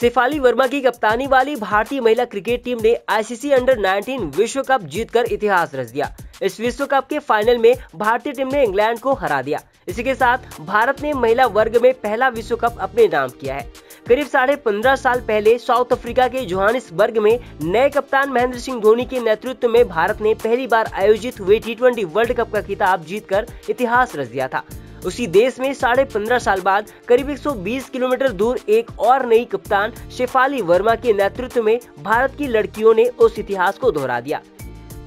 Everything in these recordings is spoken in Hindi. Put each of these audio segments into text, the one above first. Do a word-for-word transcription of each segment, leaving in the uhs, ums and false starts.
शेफाली वर्मा की कप्तानी वाली भारतीय महिला क्रिकेट टीम ने आईसीसी अंडर नाइनटीन विश्व कप जीतकर इतिहास रच दिया। इस विश्व कप के फाइनल में भारतीय टीम ने इंग्लैंड को हरा दिया। इसी के साथ भारत ने महिला वर्ग में पहला विश्व कप अपने नाम किया है। करीब साढ़े पंद्रह साल पहले साउथ अफ्रीका के जोहानिसबर्ग में नए कप्तान महेंद्र सिंह धोनी के नेतृत्व में भारत ने पहली बार आयोजित हुए टी ट्वेंटी वर्ल्ड कप का खिताब जीतकर इतिहास रच दिया था। उसी देश में साढ़े पंद्रह साल बाद करीब एक सौ बीस किलोमीटर दूर एक और नई कप्तान शेफाली वर्मा के नेतृत्व में भारत की लड़कियों ने उस इतिहास को दोहरा दिया।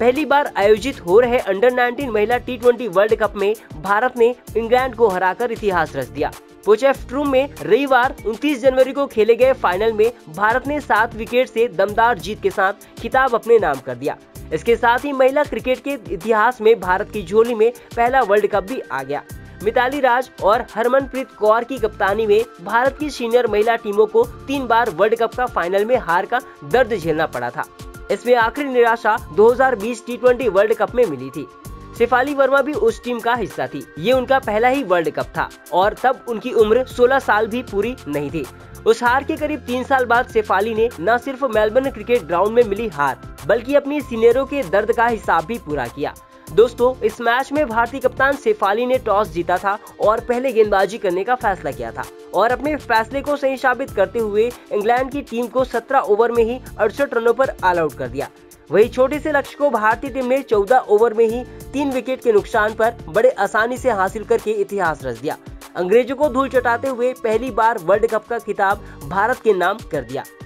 पहली बार आयोजित हो रहे अंडर नाइनटीन महिला टी ट्वेंटी वर्ल्ड कप में भारत ने इंग्लैंड को हराकर इतिहास रच दिया। पुचेफ्ट्रूम में रविवार उनतीस जनवरी को खेले गए फाइनल में भारत ने सात विकेट से दमदार जीत के साथ खिताब अपने नाम कर दिया। इसके साथ ही महिला क्रिकेट के इतिहास में भारत की झोली में पहला वर्ल्ड कप भी आ गया। मिताली राज और हरमनप्रीत कौर की कप्तानी में भारत की सीनियर महिला टीमों को तीन बार वर्ल्ड कप का फाइनल में हार का दर्द झेलना पड़ा था। इसमें आखिरी निराशा दो हज़ार बीस टी ट्वेंटी वर्ल्ड कप में मिली थी। शेफाली वर्मा भी उस टीम का हिस्सा थी। ये उनका पहला ही वर्ल्ड कप था और तब उनकी उम्र सोलह साल भी पूरी नहीं थी। उस हार के करीब तीन साल बाद शेफाली ने न सिर्फ मेलबर्न क्रिकेट ग्राउंड में मिली हार बल्कि अपनी सीनियरों के दर्द का हिसाब भी पूरा किया। दोस्तों, इस मैच में भारतीय कप्तान शेफाली ने टॉस जीता था और पहले गेंदबाजी करने का फैसला किया था और अपने फैसले को सही साबित करते हुए इंग्लैंड की टीम को सत्रह ओवर में ही अड़सठ रनों पर ऑल आउट कर दिया। वही छोटे से लक्ष्य को भारतीय टीम ने चौदह ओवर में ही तीन विकेट के नुकसान पर बड़े आसानी से हासिल करके इतिहास रच दिया। अंग्रेजों को धूल चटाते हुए पहली बार वर्ल्ड कप का खिताब भारत के नाम कर दिया।